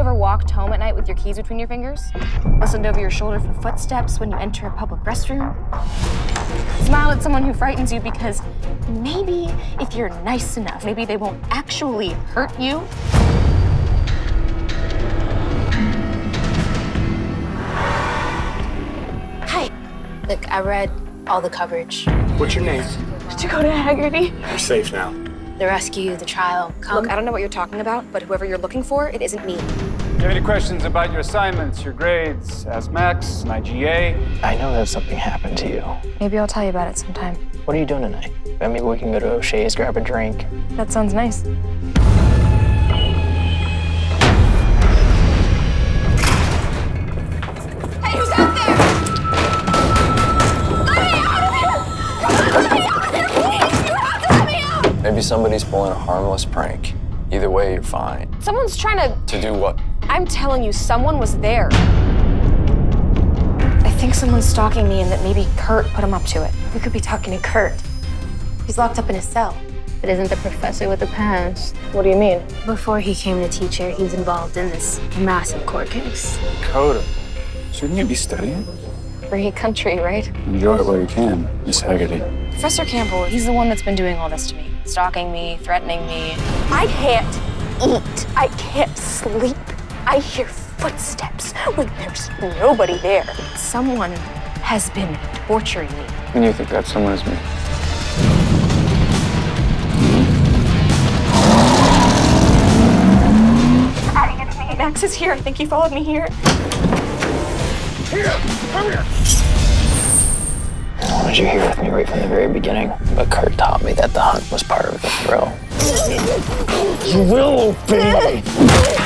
ever walked home at night with your keys between your fingers? Listened over your shoulder for footsteps when you enter a public restroom? Smile at someone who frightens you because maybe if you're nice enough, maybe they won't actually hurt you? Hi. Look, I read all the coverage. What's your name? Dakota Haggerty. You're safe now. The rescue, the trial, come. Look, I don't know what you're talking about, but whoever you're looking for, it isn't me. If you have any questions about your assignments, your grades, ask Max, my GA. I know that something happened to you. Maybe I'll tell you about it sometime. What are you doing tonight? I mean, we can go to O'Shea's, grab a drink. That sounds nice. Maybe somebody's pulling a harmless prank. Either way, you're fine. Someone's trying to... To do what? I'm telling you, someone was there. I think someone's stalking me and that maybe Kurt put him up to it. We could be talking to Kurt. He's locked up in his cell. But isn't the professor with the past? What do you mean? Before he came to teacher, he was involved in this massive court case. Dakota, shouldn't you be studying? Free country, right? Enjoy it while you can, Miss Haggerty. Professor Campbell, he's the one that's been doing all this to me. Stalking me, threatening me. I can't eat. I can't sleep. I hear footsteps when there's nobody there. Someone has been torturing me. And you think that someone is me? Addie, Max is here. I think he followed me here. Here! Come here! I wanted you here with me right from the very beginning, but Kurt taught me that the hunt was part of the thrill. You will obey!